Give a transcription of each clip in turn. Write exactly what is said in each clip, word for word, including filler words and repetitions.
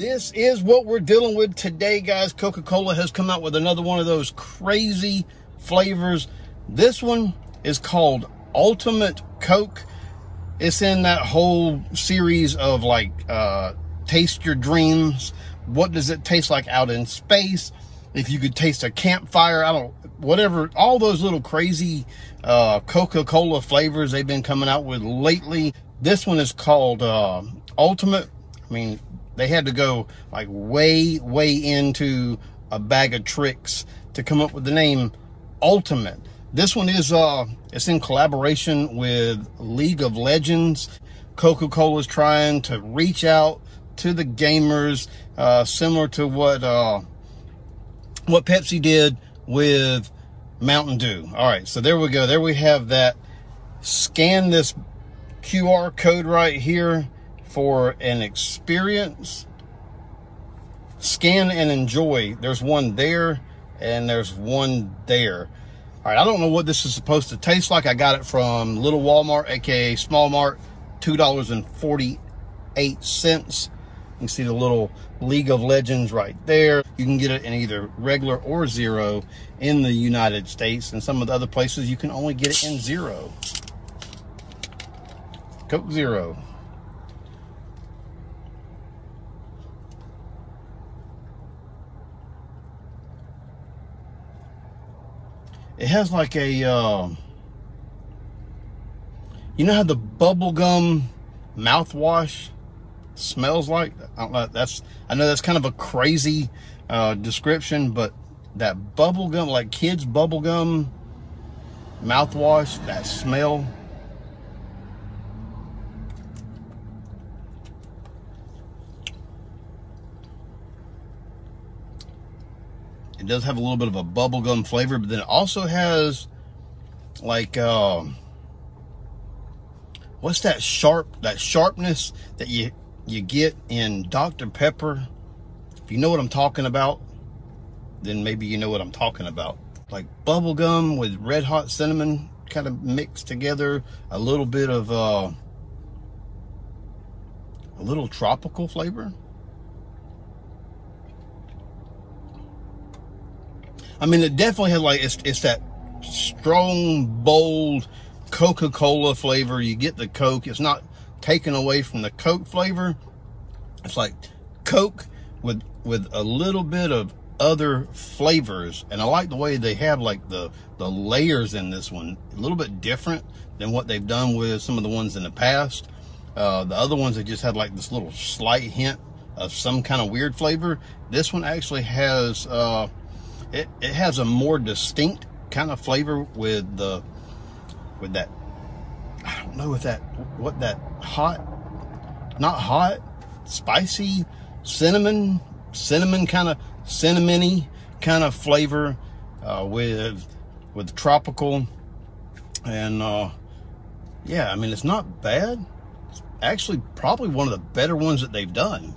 this is what we're dealing with today, guys. Coca-Cola has come out with another one of those crazy flavors. This one is called Ultimate Coke. It's in that whole series of like uh, taste your dreams. What does it taste like out in space? If you could taste a campfire, I don't, whatever, all those little crazy uh, Coca-Cola flavors they've been coming out with lately. This one is called uh, Ultimate. I mean, they had to go like way, way into a bag of tricks to come up with the name Ultimate. This one is, uh, it's in collaboration with League of Legends. Coca-Cola is trying to reach out to the gamers, uh, similar to what, uh, what Pepsi did with Mountain Dew. All right, so there we go. There we have that. Scan this Q R code right here for an experience. Scan and enjoy. There's one there and there's one there. All right, I don't know what this is supposed to taste like. I got it from Little Walmart, aka Small Mart, two dollars and forty-eight cents. You can see the little League of Legends right there. You can get it in either regular or zero in the United States. And some of the other places you can only get it in zero. Coke Zero. It has like a, uh, you know how the bubblegum mouthwash smells like? I don't know, that's, I know that's kind of a crazy uh, description, but that bubblegum, like kids' bubblegum mouthwash, that smell. It does have a little bit of a bubblegum flavor, but then it also has like, um, what's that sharp, that sharpness that you, you get in Doctor Pepper. If you know what I'm talking about, then maybe you know what I'm talking about. Like bubblegum with red hot cinnamon kind of mixed together, a little bit of uh, a little tropical flavor. I mean, it definitely has like, it's, it's that strong, bold Coca-Cola flavor. You get the Coke. It's not taken away from the Coke flavor. It's like Coke with, with a little bit of other flavors. And I like the way they have like the, the layers in this one. A little bit different than what they've done with some of the ones in the past. Uh, the other ones, they just had like this little slight hint of some kind of weird flavor. This one actually has... Uh, It, it has a more distinct kind of flavor with the, with that, I don't know if that, what that hot, not hot, spicy cinnamon, cinnamon kind of, cinnamony kind of flavor uh, with, with tropical. And uh, yeah, I mean, it's not bad. It's actually probably one of the better ones that they've done.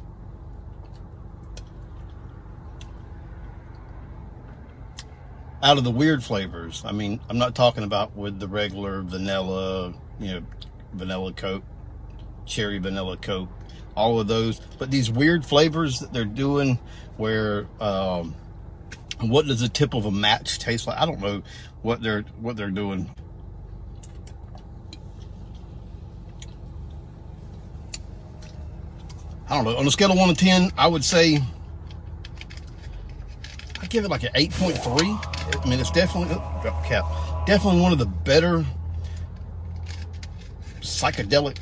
Out of the weird flavors. I mean, I'm not talking about with the regular vanilla, you know, vanilla Coke, cherry vanilla Coke, all of those, but these weird flavors that they're doing where, um, what does the tip of a match taste like? I don't know what they're, what they're doing. I don't know. On a scale of one to ten, I would say, I give it like an eight point three. I mean, it's definitely, oh, drop cap, definitely one of the better psychedelic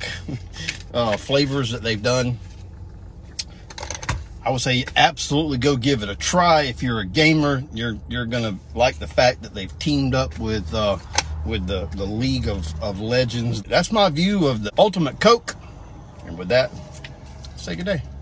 uh, flavors that they've done. I would say absolutely go give it a try. If you're a gamer, you're you're gonna like the fact that they've teamed up with uh, with the the League of of Legends. That's my view of the Ultimate Coke, and with that, say good day.